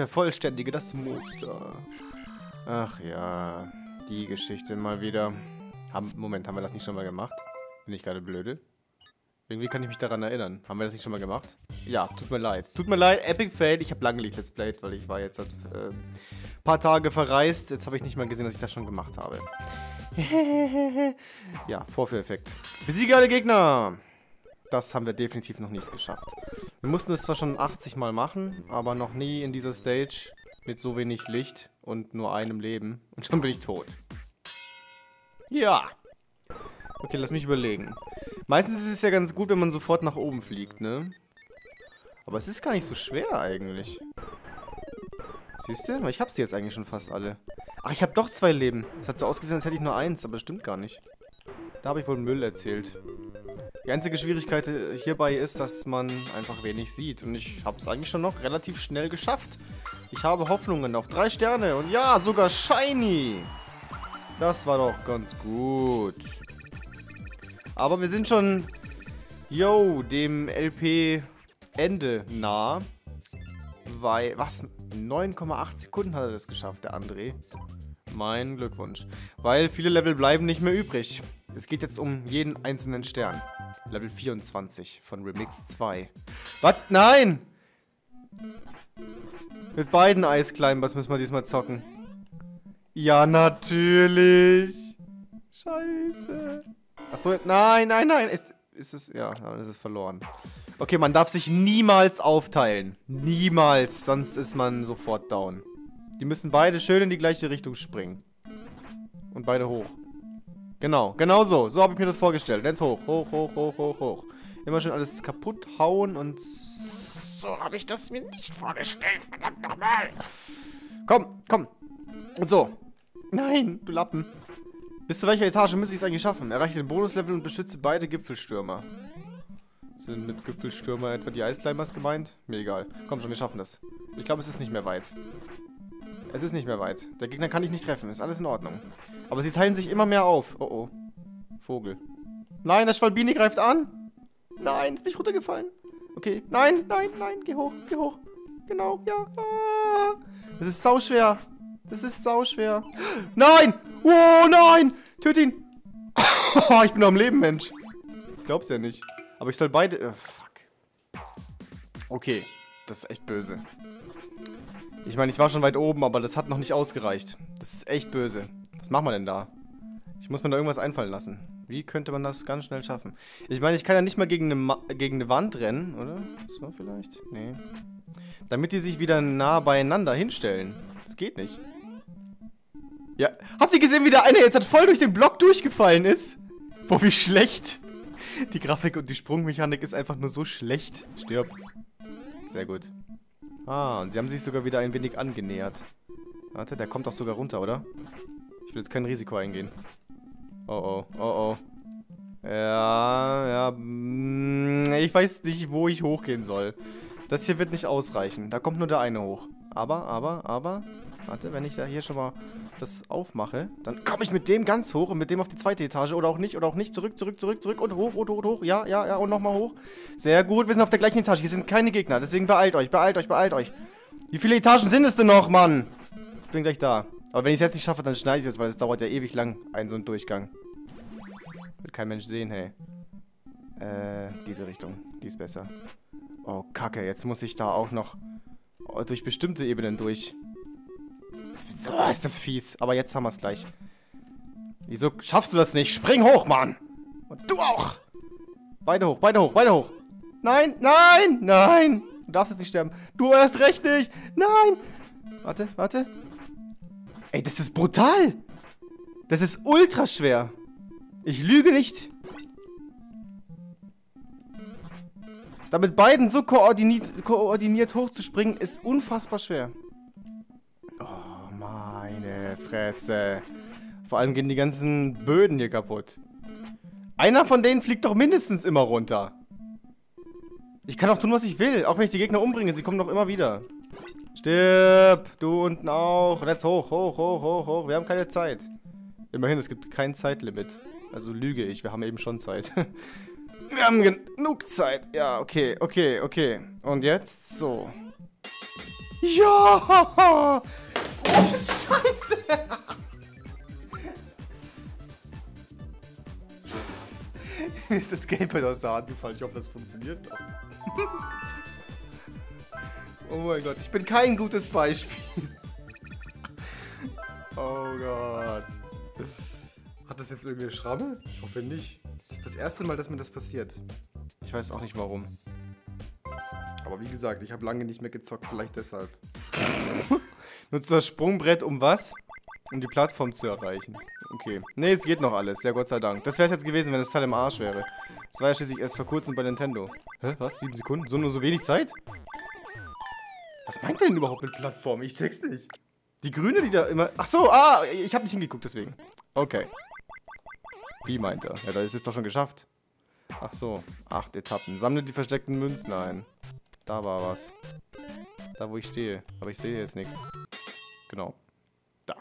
Vervollständige das Muster. Ach ja, die Geschichte mal wieder. Moment, haben wir das nicht schon mal gemacht? Bin ich gerade blöde? Irgendwie kann ich mich daran erinnern. Haben wir das nicht schon mal gemacht? Ja, tut mir leid. Tut mir leid, Epic Fail. Ich habe lange nicht Let's Played, weil ich war jetzt seit ein paar Tage verreist. Jetzt habe ich nicht mal gesehen, dass ich das schon gemacht habe. Ja, Vorführeffekt. Besiege alle Gegner! Das haben wir definitiv noch nicht geschafft. Wir mussten es zwar schon 80 Mal machen, aber noch nie in dieser Stage mit so wenig Licht und nur einem Leben. Und schon bin ich tot. Ja! Okay, lass mich überlegen. Meistens ist es ja ganz gut, wenn man sofort nach oben fliegt, ne? Aber es ist gar nicht so schwer eigentlich. Siehst du? Ich habe sie jetzt eigentlich schon fast alle. Ach, ich habe doch 2 Leben. Es hat so ausgesehen, als hätte ich nur 1, aber das stimmt gar nicht. Da habe ich wohl Müll erzählt. Die einzige Schwierigkeit hierbei ist, dass man einfach wenig sieht. Und ich habe es eigentlich schon noch relativ schnell geschafft. Ich habe Hoffnungen auf 3 Sterne. Und ja, sogar Shiny. Das war doch ganz gut. Aber wir sind schon, yo, dem LP-Ende nah. Weil, was? 9,8 Sekunden hat er das geschafft, der André. Mein Glückwunsch. Weil viele Level bleiben nicht mehr übrig. Es geht jetzt um jeden einzelnen Stern. Level 24 von Remix 2. Was? Nein! Mit beiden Ice Climbers müssen wir diesmal zocken. Ja, natürlich! Scheiße! Achso, nein, nein, nein! Ist es... Ja, dann ist es verloren. Okay, man darf sich niemals aufteilen. Niemals, sonst ist man sofort down. Die müssen beide schön in die gleiche Richtung springen. Und beide hoch. Genau, genau so. So habe ich mir das vorgestellt. Jetzt hoch, hoch, hoch, hoch, hoch, hoch. Immer schön alles kaputt hauen und... So habe ich das mir nicht vorgestellt. Verdammt nochmal. Komm, komm. Und so. Nein, du Lappen. Bis zu welcher Etage müsste ich es eigentlich schaffen? Erreiche den Bonuslevel und beschütze beide Gipfelstürmer. Sind mit Gipfelstürmer etwa die Ice Climbers gemeint? Mir egal. Komm schon, wir schaffen das. Ich glaube, es ist nicht mehr weit. Es ist nicht mehr weit. Der Gegner kann ich nicht treffen. Ist alles in Ordnung. Aber sie teilen sich immer mehr auf. Oh oh. Vogel. Nein, das Schwalbini greift an. Nein, jetzt bin ich runtergefallen. Okay. Nein, nein, nein. Geh hoch, geh hoch. Genau, ja. Ah. Das ist sauschwer. Das ist sauschwer. Nein! Oh nein! Töt ihn! Ich bin noch am Leben, Mensch. Ich glaub's ja nicht. Aber ich soll beide... fuck. Okay, das ist echt böse. Ich meine, ich war schon weit oben, aber das hat noch nicht ausgereicht. Das ist echt böse. Was macht man denn da? Ich muss mir da irgendwas einfallen lassen. Wie könnte man das ganz schnell schaffen? Ich meine, ich kann ja nicht mal gegen eine Wand rennen, oder? So vielleicht? Nee. Damit die sich wieder nah beieinander hinstellen. Das geht nicht. Ja. Habt ihr gesehen, wie der eine jetzt hat voll durch den Block durchgefallen ist? Boah, wie schlecht. Die Grafik und die Sprungmechanik ist einfach nur so schlecht. Stirb. Sehr gut. Ah, und sie haben sich sogar wieder ein wenig angenähert. Warte, der kommt doch sogar runter, oder? Ich will jetzt kein Risiko eingehen. Oh, oh, oh, oh. Ja, ja. Ich weiß nicht, wo ich hochgehen soll. Das hier wird nicht ausreichen. Da kommt nur der eine hoch. Aber. Warte, wenn ich da hier schon mal das aufmache, dann komme ich mit dem ganz hoch und mit dem auf die zweite Etage. Oder auch nicht. Zurück, zurück, zurück, zurück und hoch, hoch, hoch, hoch. Ja, ja, ja und nochmal hoch. Sehr gut, wir sind auf der gleichen Etage. Hier sind keine Gegner, deswegen beeilt euch, beeilt euch, beeilt euch. Wie viele Etagen sind es denn noch, Mann? Ich bin gleich da. Aber wenn ich es jetzt nicht schaffe, dann schneide ich es jetzt, weil es dauert ja ewig lang, so ein Durchgang. Will kein Mensch sehen, hey. Diese Richtung, die ist besser. Oh, Kacke, jetzt muss ich da auch noch durch bestimmte Ebenen durch. So ist das fies. Aber jetzt haben wir es gleich. Wieso schaffst du das nicht? Spring hoch, Mann! Und du auch! Beide hoch, beide hoch, beide hoch! Nein, nein, nein! Du darfst jetzt nicht sterben. Du erst recht nicht! Nein! Warte, warte. Ey, das ist brutal! Das ist ultra schwer! Ich lüge nicht! Damit beiden so koordiniert hochzuspringen, ist unfassbar schwer. Meine Fresse. Vor allem gehen die ganzen Böden hier kaputt. Einer von denen fliegt doch mindestens immer runter. Ich kann auch tun, was ich will. Auch wenn ich die Gegner umbringe, sie kommen doch immer wieder. Stirb. Du unten auch. Und jetzt hoch, hoch, hoch, hoch, hoch. Wir haben keine Zeit. Immerhin, es gibt kein Zeitlimit. Also lüge ich. Wir haben eben schon Zeit. Wir haben genug Zeit. Ja, okay, okay, okay. Und jetzt so. Ja! Oh, Scheiße! Mir ist das Gamepad aus der Hand gefallen. Ich hoffe, das funktioniert doch. Oh mein Gott, ich bin kein gutes Beispiel. Oh Gott. Hat das jetzt irgendeine Schramme? Ich hoffe nicht. Das ist das erste Mal, dass mir das passiert. Ich weiß auch nicht warum. Aber wie gesagt, ich habe lange nicht mehr gezockt, vielleicht deshalb. Nutzt das Sprungbrett um was? Um die Plattform zu erreichen. Okay. Nee, es geht noch alles. Ja, Gott sei Dank. Das wäre es jetzt gewesen, wenn das Teil im Arsch wäre. Das war ja schließlich erst vor kurzem bei Nintendo. Hä? Was? 7 Sekunden? So nur so wenig Zeit? Was meint ihr denn überhaupt mit Plattform? Ich check's nicht. Die Grüne, die da immer... Ach so, ah, ich habe nicht hingeguckt, deswegen. Okay. Wie meint er? Ja, da ist es doch schon geschafft. Ach so, 8 Etappen. Sammle die versteckten Münzen ein. Da war was. Da, wo ich stehe. Aber ich sehe jetzt nichts. Genau. Da.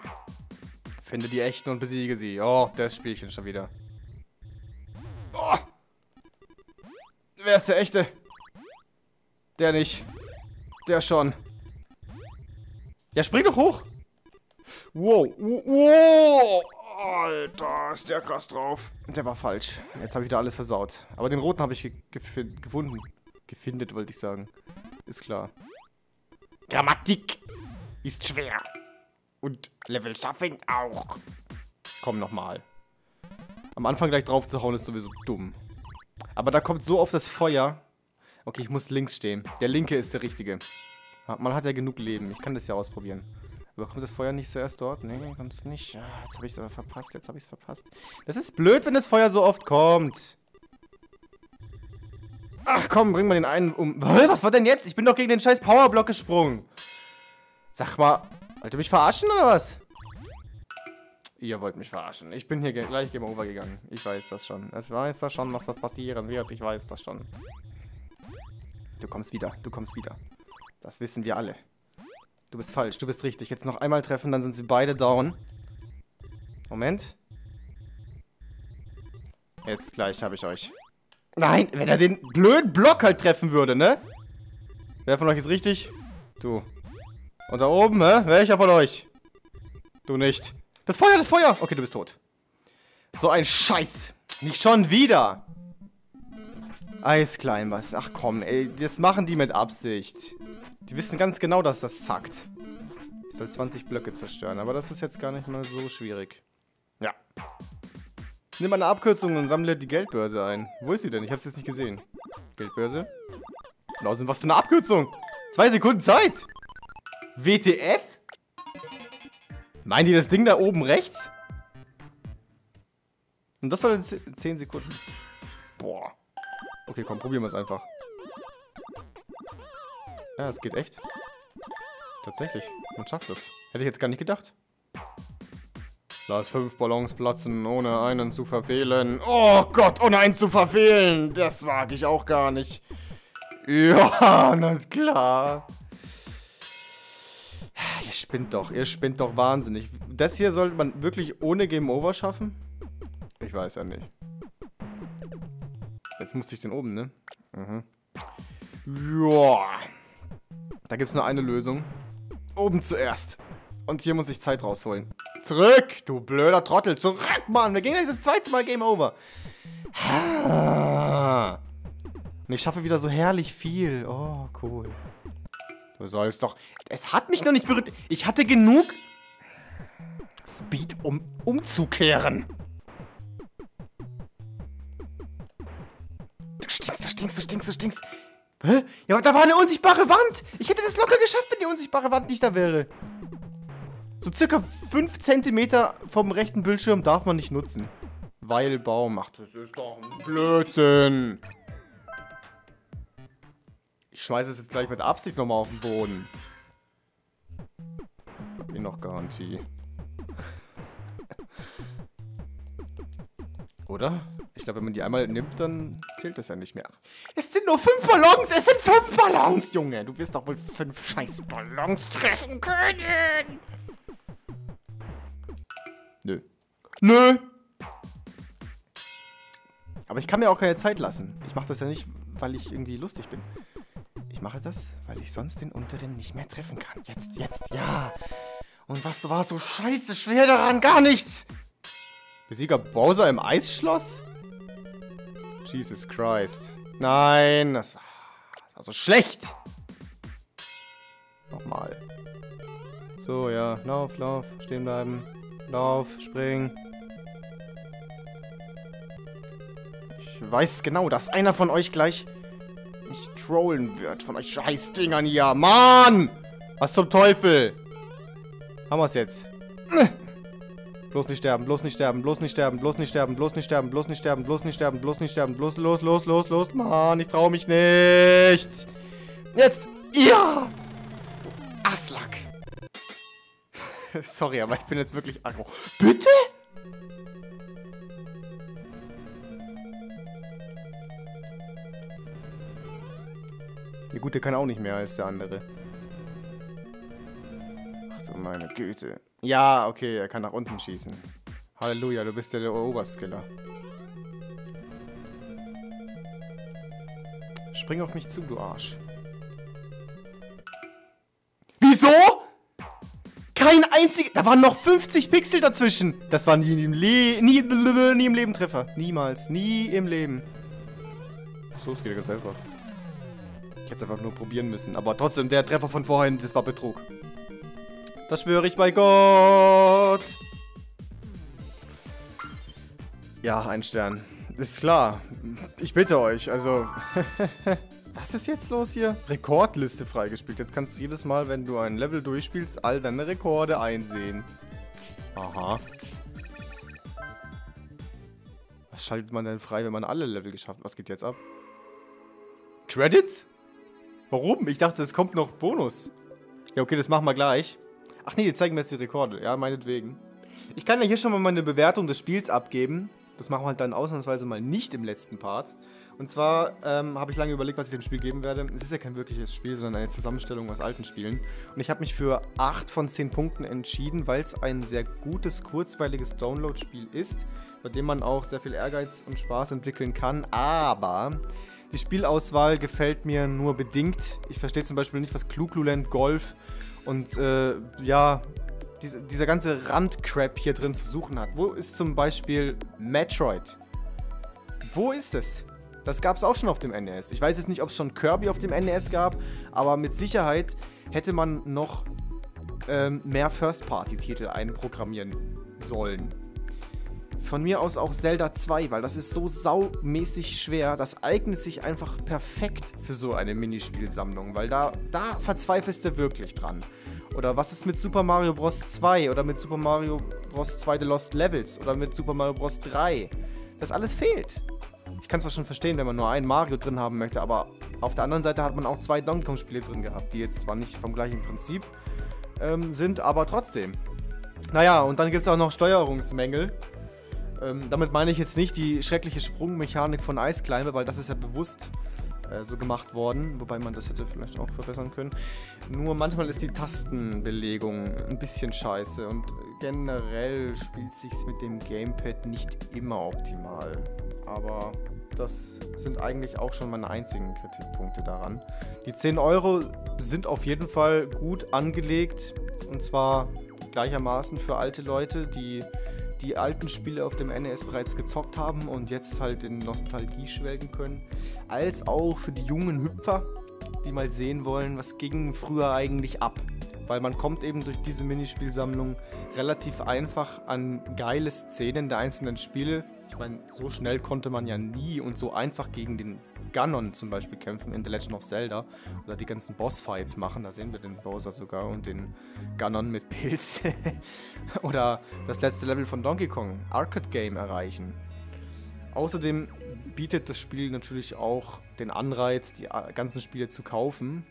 Finde die echten und besiege sie. Oh, das Spielchen schon wieder. Oh! Wer ist der echte? Der nicht. Der schon. Ja, spring doch hoch! Wow, wow! Alter, ist der krass drauf. Der war falsch. Jetzt habe ich da alles versaut. Aber den roten habe ich gefunden. Gefindet, wollte ich sagen. Ist klar. Grammatik ist schwer. Und Level Shuffling auch. Komm, nochmal. Am Anfang gleich drauf zu hauen ist sowieso dumm. Aber da kommt so auf das Feuer. Okay, ich muss links stehen. Der linke ist der richtige. Man hat ja genug Leben. Ich kann das ja ausprobieren. Aber kommt das Feuer nicht zuerst dort? Nee, kommt es nicht. Ah, jetzt habe ich es aber verpasst. Jetzt habe ich es verpasst. Das ist blöd, wenn das Feuer so oft kommt. Ach komm, bring mal den einen um. Was war denn jetzt? Ich bin doch gegen den scheiß Powerblock gesprungen. Sag mal, wollt ihr mich verarschen oder was? Ihr wollt mich verarschen. Ich bin hier gleich Game Over gegangen. Ich weiß das schon. Ich weiß das schon, was das passieren wird. Ich weiß das schon. Du kommst wieder. Du kommst wieder. Das wissen wir alle. Du bist falsch. Du bist richtig. Jetzt noch einmal treffen, dann sind sie beide down. Moment. Jetzt gleich habe ich euch. Nein, wenn er den blöden Block halt treffen würde, ne? Wer von euch ist richtig? Du. Und da oben, hä? Welcher von euch? Du nicht. Das Feuer, das Feuer! Okay, du bist tot. So ein Scheiß. Nicht schon wieder. Ice Climber. Ach komm, ey. Das machen die mit Absicht. Die wissen ganz genau, dass das zackt. Ich soll 20 Blöcke zerstören, aber das ist jetzt gar nicht mal so schwierig. Ja. Nimm eine Abkürzung und sammle die Geldbörse ein. Wo ist sie denn? Ich hab's jetzt nicht gesehen. Geldbörse? Lausen, was für eine Abkürzung? 2 Sekunden Zeit! WTF? Meinen die das Ding da oben rechts? Und das soll in 10 Sekunden. Boah. Okay, komm, probieren wir es einfach. Ja, es geht echt. Tatsächlich. Man schafft es. Hätte ich jetzt gar nicht gedacht. Lass 5 Ballons platzen, ohne einen zu verfehlen. Oh Gott, ohne einen zu verfehlen. Das mag ich auch gar nicht. Ja, na klar. Ihr spinnt doch wahnsinnig. Das hier sollte man wirklich ohne Game Over schaffen? Ich weiß ja nicht. Jetzt musste ich den oben, ne? Mhm. Ja. Da gibt's nur eine Lösung. Oben zuerst. Und hier muss ich Zeit rausholen. Zurück, du blöder Trottel. Zurück, Mann. Wir gehen jetzt das zweite Mal Game Over. Und ich schaffe wieder so herrlich viel. Oh, cool. Du sollst doch... Es hat mich noch nicht berührt. Ich hatte genug Speed, um umzukehren. Du stinkst, du stinkst, du stinkst, du stinkst. Hä? Ja, aber da war eine unsichtbare Wand. Ich hätte das locker geschafft, wenn die unsichtbare Wand nicht da wäre. So circa 5 cm vom rechten Bildschirm darf man nicht nutzen. Weil Baum macht. Das ist doch ein Blödsinn. Ich schmeiße es jetzt gleich mit Absicht nochmal auf den Boden. Hab ich noch Garantie. Oder? Ich glaube, wenn man die einmal nimmt, dann zählt das ja nicht mehr. Es sind nur 5 Ballons! Es sind 5 Ballons, Junge! Du wirst doch wohl 5 scheiß Ballons treffen können! Nö. Nö! Aber ich kann mir auch keine Zeit lassen. Ich mache das ja nicht, weil ich irgendwie lustig bin. Ich mache das, weil ich sonst den unteren nicht mehr treffen kann. Jetzt, ja. Und was war so scheiße schwer daran? Gar nichts. Besieger Bowser im Eisschloss? Jesus Christ. Nein, das war so schlecht. Nochmal. So, ja. Lauf. Stehen bleiben. Lauf, springen. Ich weiß genau, dass einer von euch gleich mich trollen wird. Von euch Scheißdingern hier. Mann! Was zum Teufel? Haben wir's jetzt. Bloß nicht sterben. Mann, ich trau mich nicht. Jetzt. Ja! Aslak. Sorry, aber ich bin jetzt wirklich aggro. Bitte? Ja gut, der kann auch nicht mehr als der andere. Ach du meine Güte. Ja, okay, er kann nach unten schießen. Halleluja, du bist ja der Oberskiller. Spring auf mich zu, du Arsch. Wieso? Kein einziger... Da waren noch 50 Pixel dazwischen. Das war nie im Leben Treffer. Niemals. Nie im Leben. Achso, es geht ja ganz einfach. Ich hätte es einfach nur probieren müssen. Aber trotzdem, der Treffer von vorhin, das war Betrug. Das schwöre ich bei Gott. Ja, ein Stern. Ist klar. Ich bitte euch, also... Was ist jetzt los hier? Rekordliste freigespielt. Jetzt kannst du jedes Mal, wenn du ein Level durchspielst, all deine Rekorde einsehen. Aha. Was schaltet man denn frei, wenn man alle Level geschafft hat? Was geht jetzt ab? Credits? Warum? Ich dachte, es kommt noch Bonus. Ja, okay, das machen wir gleich. Ach nee, die zeigen mir jetzt die Rekorde. Ja, meinetwegen. Ich kann ja hier schon mal meine Bewertung des Spiels abgeben. Das machen wir halt dann ausnahmsweise mal nicht im letzten Part. Und zwar habe ich lange überlegt, was ich dem Spiel geben werde. Es ist ja kein wirkliches Spiel, sondern eine Zusammenstellung aus alten Spielen. Und ich habe mich für 8 von 10 Punkten entschieden, weil es ein sehr gutes, kurzweiliges Download-Spiel ist, bei dem man auch sehr viel Ehrgeiz und Spaß entwickeln kann. Aber... die Spielauswahl gefällt mir nur bedingt. Ich verstehe zum Beispiel nicht, was Klukluland, Golf und, ja, dieser ganze Randcrap hier drin zu suchen hat. Wo ist zum Beispiel Metroid? Wo ist es? Das gab es auch schon auf dem NES. Ich weiß jetzt nicht, ob es schon Kirby auf dem NES gab, aber mit Sicherheit hätte man noch mehr First-Party-Titel einprogrammieren sollen. Von mir aus auch Zelda 2, weil das ist so saumäßig schwer. Das eignet sich einfach perfekt für so eine Minispielsammlung, weil da verzweifelst du wirklich dran. Oder was ist mit Super Mario Bros. 2 oder mit Super Mario Bros. 2 The Lost Levels oder mit Super Mario Bros. 3? Das alles fehlt. Ich kann es doch schon verstehen, wenn man nur einen Mario drin haben möchte, aber auf der anderen Seite hat man auch 2 Donkey Kong Spiele drin gehabt, die jetzt zwar nicht vom gleichen Prinzip sind, aber trotzdem. Naja, und dann gibt es auch noch Steuerungsmängel. Damit meine ich jetzt nicht die schreckliche Sprungmechanik von Ice Climber, weil das ist ja bewusst so gemacht worden. Wobei man das hätte vielleicht auch verbessern können. Nur manchmal ist die Tastenbelegung ein bisschen scheiße und generell spielt sich's mit dem Gamepad nicht immer optimal. Aber das sind eigentlich auch schon meine einzigen Kritikpunkte daran. Die 10 Euro sind auf jeden Fall gut angelegt und zwar gleichermaßen für alte Leute, die alten Spiele auf dem NES bereits gezockt haben und jetzt halt in Nostalgie schwelgen können, als auch für die jungen Hüpfer, die mal sehen wollen, was ging früher eigentlich ab. Weil man kommt eben durch diese Minispielsammlung relativ einfach an geile Szenen der einzelnen Spiele. Ich meine, so schnell konnte man ja nie und so einfach gegen den Ganon zum Beispiel kämpfen in The Legend of Zelda oder die ganzen Bossfights machen. Da sehen wir den Bowser sogar und den Ganon mit Pilz. Oder das letzte Level von Donkey Kong Arcade Game erreichen. Außerdem bietet das Spiel natürlich auch den Anreiz, die ganzen Spiele zu kaufen,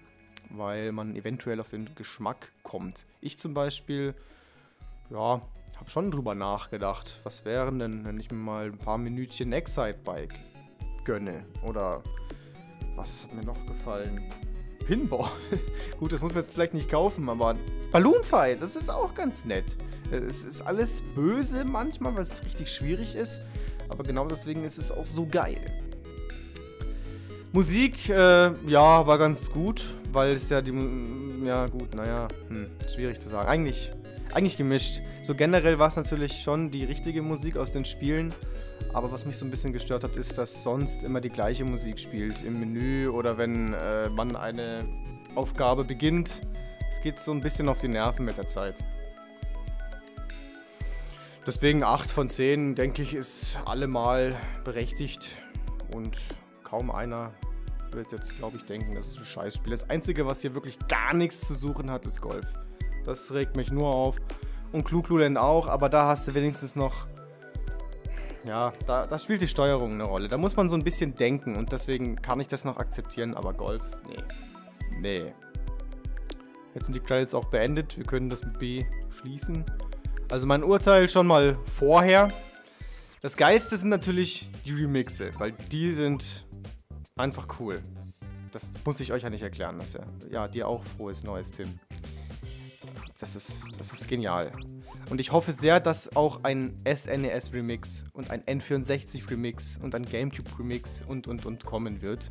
weil man eventuell auf den Geschmack kommt. Ich zum Beispiel, ja, habe schon drüber nachgedacht, was wären denn, wenn ich mir mal ein paar Minütchen Excitebike gönne? Oder was hat mir noch gefallen? Pinball. Gut, das muss man jetzt vielleicht nicht kaufen, aber Balloon Fight, das ist auch ganz nett. Es ist alles böse manchmal, weil es richtig schwierig ist, aber genau deswegen ist es auch so geil. Musik, ja, war ganz gut, weil es ja die... Ja, gut, naja, schwierig zu sagen. Eigentlich gemischt. So generell war es natürlich schon die richtige Musik aus den Spielen, aber was mich so ein bisschen gestört hat, ist, dass sonst immer die gleiche Musik spielt im Menü oder wenn man eine Aufgabe beginnt. Es geht so ein bisschen auf die Nerven mit der Zeit. Deswegen 8 von 10, denke ich, ist allemal berechtigt und kaum einer wird jetzt, glaube ich, denken, das ist ein Scheißspiel. Das Einzige, was hier wirklich gar nichts zu suchen hat, ist Golf. Das regt mich nur auf. Und Klukluland auch, aber da hast du wenigstens noch... Ja, da spielt die Steuerung eine Rolle. Da muss man so ein bisschen denken und deswegen kann ich das noch akzeptieren, aber Golf, nee. Nee. Jetzt sind die Credits auch beendet. Wir können das mit B schließen. Also mein Urteil schon mal vorher. Das Geilste sind natürlich die Remixe, weil die sind einfach cool. Das muss ich euch ja nicht erklären. Dass ja, dir auch frohes Neues, Tim. Das ist genial. Und ich hoffe sehr, dass auch ein SNES Remix und ein N64 Remix und ein GameCube Remix und kommen wird.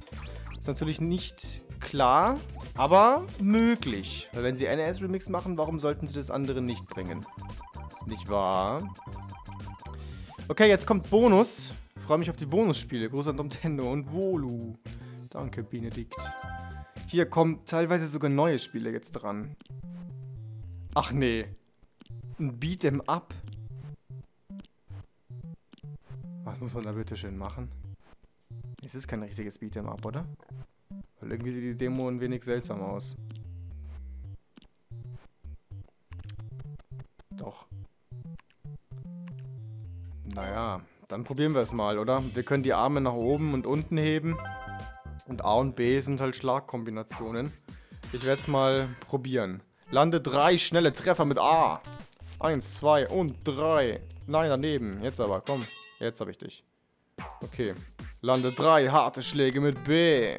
Ist natürlich nicht klar, aber möglich. Weil wenn sie NES Remix machen, warum sollten sie das andere nicht bringen? Nicht wahr? Okay, jetzt kommt Bonus. Ich freue mich auf die Bonusspiele. Gruß an Domtendo und Volu. Danke, Benedikt. Hier kommen teilweise sogar neue Spiele jetzt dran. Ach nee. Ein Beat'em Up. Was muss man da bitte schön machen? Es ist kein richtiges Beat'em Up, oder? Weil irgendwie sieht die Demo ein wenig seltsam aus. Doch. Naja, dann probieren wir es mal, oder? Wir können die Arme nach oben und unten heben. Und A und B sind halt Schlagkombinationen. Ich werde es mal probieren. Lande 3 schnelle Treffer mit A. 1, 2 und 3. Nein, daneben. Jetzt aber, komm. Jetzt hab ich dich. Okay. Lande 3 harte Schläge mit B.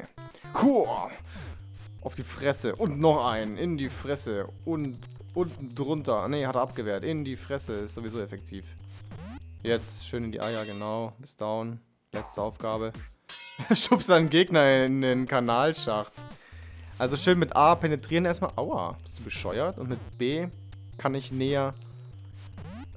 Hua. Auf die Fresse. Und noch einen. In die Fresse. Und unten drunter. Ne, hat er abgewehrt. In die Fresse ist sowieso effektiv. Jetzt schön in die Eier, genau. Bis down. Letzte Aufgabe. Schubst deinen Gegner in den Kanalschacht. Also schön mit A penetrieren erstmal. Aua, bist du bescheuert? Und mit B kann ich näher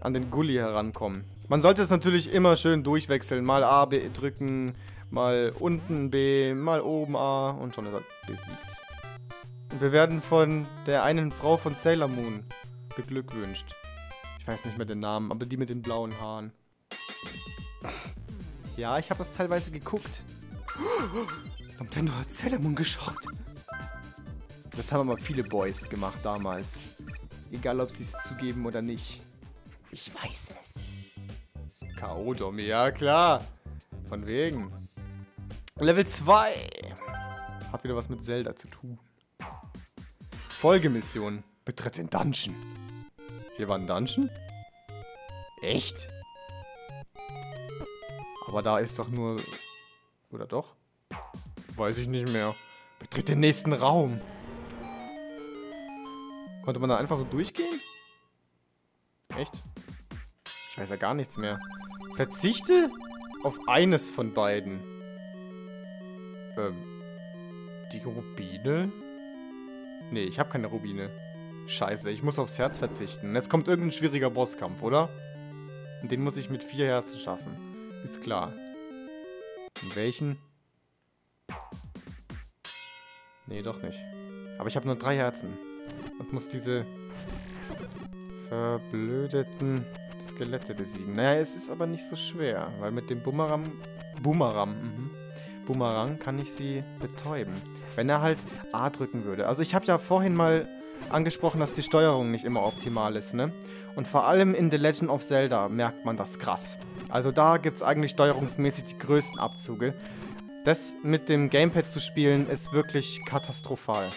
an den Gully herankommen. Man sollte es natürlich immer schön durchwechseln. Mal A B drücken, mal unten B, mal oben A und schon ist er besiegt. Und wir werden von der einen Frau von Sailor Moon beglückwünscht. Ich weiß nicht mehr den Namen, aber die mit den blauen Haaren. Ja, ich habe das teilweise geguckt. Nintendo hat Sailor Moon geschaut. Das haben aber viele Boys gemacht damals. Egal, ob sie es zugeben oder nicht. Ich weiß es. K.O. Domi, ja klar. Von wegen. Level 2. Hat wieder was mit Zelda zu tun. Folgemission. Betritt den Dungeon. Hier war ein Dungeon? Echt? Aber da ist doch nur... Oder doch? Weiß ich nicht mehr. Betritt den nächsten Raum. Konnte man da einfach so durchgehen? Echt? Ich weiß ja gar nichts mehr. Verzichte auf eines von beiden. Die Rubine? Nee, ich habe keine Rubine. Scheiße, ich muss aufs Herz verzichten. Jetzt kommt irgendein schwieriger Bosskampf, oder? Und den muss ich mit 4 Herzen schaffen. Ist klar. Und welchen? Nee, doch nicht. Aber ich habe nur 3 Herzen. Und muss diese verblödeten Skelette besiegen. Naja, es ist aber nicht so schwer. Weil mit dem Boomerang kann ich sie betäuben. Wenn er halt A drücken würde. Also ich habe ja vorhin mal... angesprochen, dass die Steuerung nicht immer optimal ist, ne? Und vor allem in The Legend of Zelda merkt man das krass. Also da gibt es eigentlich steuerungsmäßig die größten Abzüge. Das mit dem Gamepad zu spielen, ist wirklich katastrophal.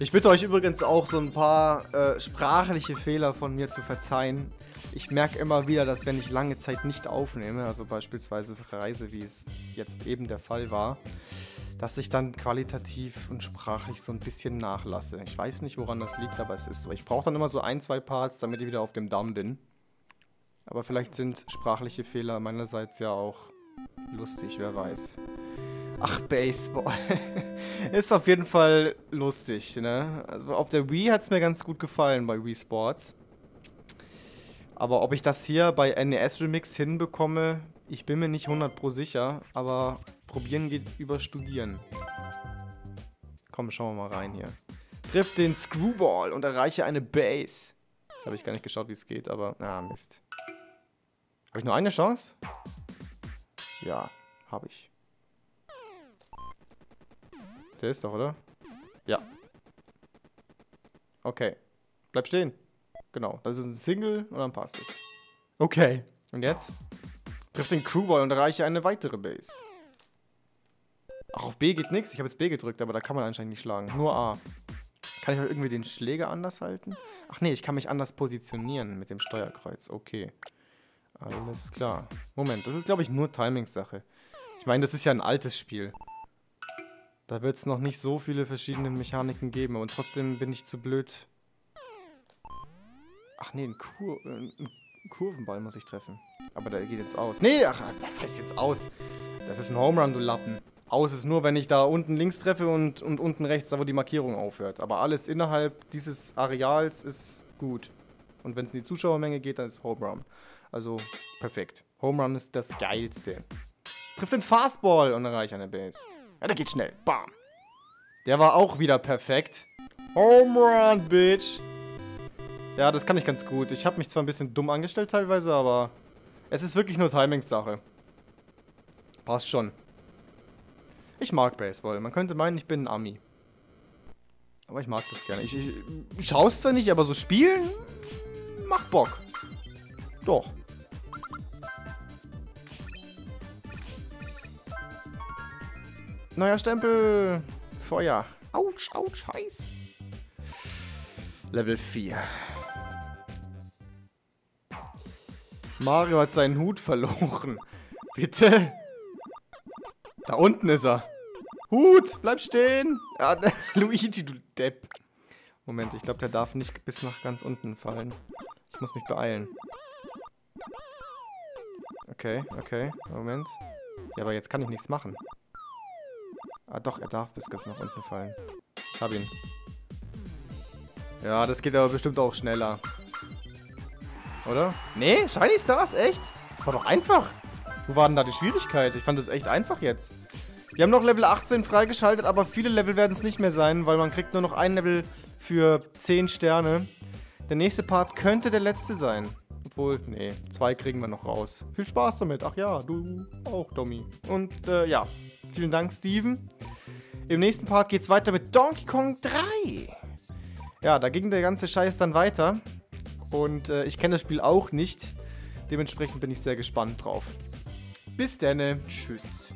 Ich bitte euch übrigens auch so ein paar sprachliche Fehler von mir zu verzeihen. Ich merke immer wieder, dass wenn ich lange Zeit nicht aufnehme, also beispielsweise Reise, wie es jetzt eben der Fall war, dass ich dann qualitativ und sprachlich so ein bisschen nachlasse. Ich weiß nicht, woran das liegt, aber es ist so. Ich brauche dann immer so 1, 2 Parts, damit ich wieder auf dem Damm bin. Aber vielleicht sind sprachliche Fehler meinerseits ja auch Lustig, wer weiß. Ach, Baseball. Ist auf jeden Fall lustig, ne? Also auf der Wii hat es mir ganz gut gefallen bei Wii Sports. Aber ob ich das hier bei NES Remix hinbekomme, ich bin mir nicht 100% sicher. Aber probieren geht über studieren. Komm, schauen wir mal rein hier. Triff den Screwball und erreiche eine Base. Jetzt habe ich gar nicht geschaut, wie es geht, aber... Ah, Mist. Habe ich nur eine Chance? Ja, habe ich. Der ist doch, oder? Ja. Okay. Bleib stehen. Genau. Das ist ein Single und dann passt es. Okay. Und jetzt? Triff den Crewball und erreiche eine weitere Base. Ach, auf B geht nichts. Ich habe jetzt B gedrückt, aber da kann man anscheinend nicht schlagen. Nur A. Kann ich halt irgendwie den Schläger anders halten? Ach nee, ich kann mich anders positionieren mit dem Steuerkreuz. Okay. Alles klar. Moment, das ist, glaube ich, nur Timing-Sache. Ich meine, das ist ja ein altes Spiel. Da wird es noch nicht so viele verschiedene Mechaniken geben und trotzdem bin ich zu blöd. Ach nee, einen Kurvenball muss ich treffen. Aber der geht jetzt aus. Nee, ach, was heißt jetzt aus? Das ist ein Home Run, du Lappen. Aus ist nur, wenn ich da unten links treffe und unten rechts, da wo die Markierung aufhört. Aber alles innerhalb dieses Areals ist gut. Und wenn es in die Zuschauermenge geht, dann ist Home Run. Also perfekt. Home Run ist das Geilste. Trifft den Fastball und erreicht eine Base. Ja, der geht schnell. Bam. Der war auch wieder perfekt. Home Run, Bitch. Ja, das kann ich ganz gut. Ich habe mich zwar ein bisschen dumm angestellt teilweise, aber es ist wirklich nur Timings-Sache. Passt schon. Ich mag Baseball. Man könnte meinen, ich bin ein Ami. Aber ich mag das gerne. Ich schau's zwar nicht, aber so spielen macht Bock. Doch. Neuer Stempel. Feuer. Autsch, autsch, heiß. Level 4. Mario hat seinen Hut verloren. Bitte. Da unten ist er. Hut, bleib stehen. Ah, Luigi, du Depp. Moment, ich glaube, der darf nicht bis nach ganz unten fallen. Ich muss mich beeilen. Okay, okay. Moment. Ja, aber jetzt kann ich nichts machen. Ah doch, er darf bis ganz nach unten fallen. Ich hab ihn. Ja, das geht aber bestimmt auch schneller. Oder? Nee, Shiny Stars, echt? Das war doch einfach. Wo war denn da die Schwierigkeit? Ich fand das echt einfach jetzt. Wir haben noch Level 18 freigeschaltet, aber viele Level werden es nicht mehr sein, weil man kriegt nur noch ein Level für 10 Sterne. Der nächste Part könnte der letzte sein. Obwohl, nee, 2 kriegen wir noch raus. Viel Spaß damit. Ach ja, du auch, Domi. Und, ja. Vielen Dank, Steven. Im nächsten Part geht's weiter mit Donkey Kong 3. Ja, da ging der ganze Scheiß dann weiter. Und ich kenne das Spiel auch nicht. Dementsprechend bin ich sehr gespannt drauf. Bis dann. Tschüss.